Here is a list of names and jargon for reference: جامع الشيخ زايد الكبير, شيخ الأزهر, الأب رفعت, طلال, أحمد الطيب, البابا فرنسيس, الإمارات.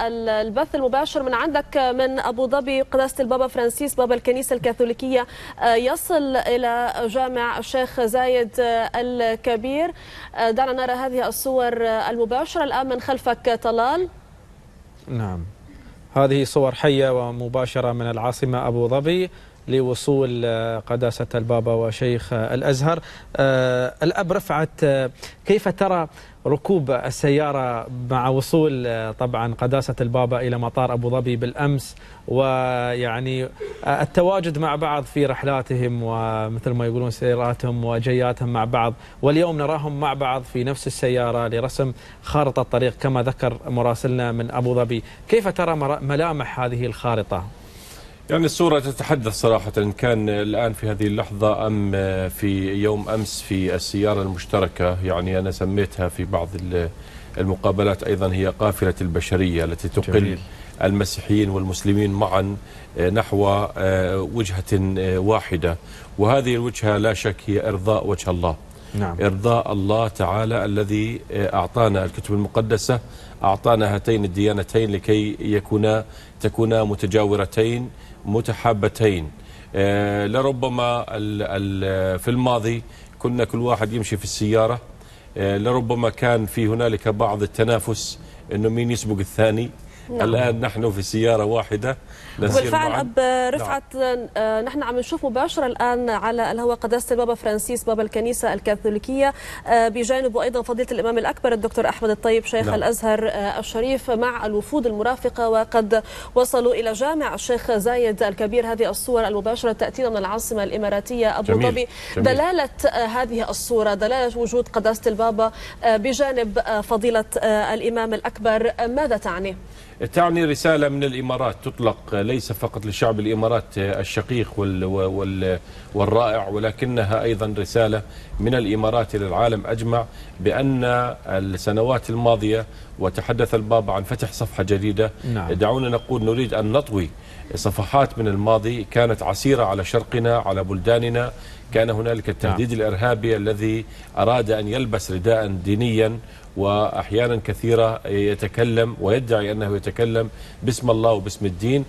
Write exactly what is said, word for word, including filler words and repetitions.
البث المباشر من عندك من أبو ظبي. قداسة البابا فرنسيس بابا الكنيسة الكاثوليكية يصل إلى جامع الشيخ زايد الكبير. دعنا نرى هذه الصور المباشرة الآن من خلفك طلال. نعم، هذه صور حية ومباشرة من العاصمة أبو ظبي لوصول قداسة البابا وشيخ الأزهر. الأب رفعت، كيف ترى ركوب السيارة مع وصول طبعا قداسة البابا إلى مطار أبو ظبي بالأمس، ويعني التواجد مع بعض في رحلاتهم ومثل ما يقولون سياراتهم وجياتهم مع بعض، واليوم نراهم مع بعض في نفس السيارة لرسم خارطة الطريق كما ذكر مراسلنا من أبو ظبي. كيف ترى ملامح هذه الخارطة؟ يعني الصورة تتحدث صراحة، إن كان الآن في هذه اللحظة أم في يوم أمس في السيارة المشتركة. يعني أنا سميتها في بعض المقابلات أيضا هي قافلة البشرية التي تقل جميل. المسيحيين والمسلمين معا نحو وجهة واحدة، وهذه الوجهة لا شك هي إرضاء وجه الله. نعم. إرضاء الله تعالى الذي أعطانا الكتب المقدسة، أعطانا هاتين الديانتين لكي يكونا تكونا متجاورتين متحابتين. لربما في الماضي كنا كل واحد يمشي في السيارة، لربما كان في هنالك بعض التنافس أنه مين يسبق الثاني. نعم. الآن نحن في سيارة واحدة. بالفعل أب رفعت، نعم. نحن عم نشوف مباشرة الآن على الهواء قداسة البابا فرنسيس بابا الكنيسة الكاثوليكية بجانبه أيضا فضيلة الإمام الأكبر الدكتور أحمد الطيب شيخ نعم. الأزهر الشريف مع الوفود المرافقة، وقد وصلوا إلى جامع الشيخ زايد الكبير. هذه الصور المباشرة تأتينا من العاصمة الإماراتية أبو ظبي. دلالة هذه الصورة، دلالة وجود قداسة البابا بجانب فضيلة الإمام الأكبر، ماذا تعني؟ تعني رسالة من الإمارات تطلق ليس فقط لشعب الإمارات الشقيق وال وال والرائع، ولكنها أيضا رسالة من الإمارات إلى العالم أجمع بأن السنوات الماضية، وتحدث البابا عن فتح صفحة جديدة. نعم. دعونا نقول نريد أن نطوي صفحات من الماضي كانت عسيرة على شرقنا على بلداننا. كان هنالك التهديد نعم. الإرهابي الذي أراد أن يلبس رداء دينيا، وأحيانا كثيرة يتكلم ويدعي أنه يتكلم باسم الله وباسم الدين.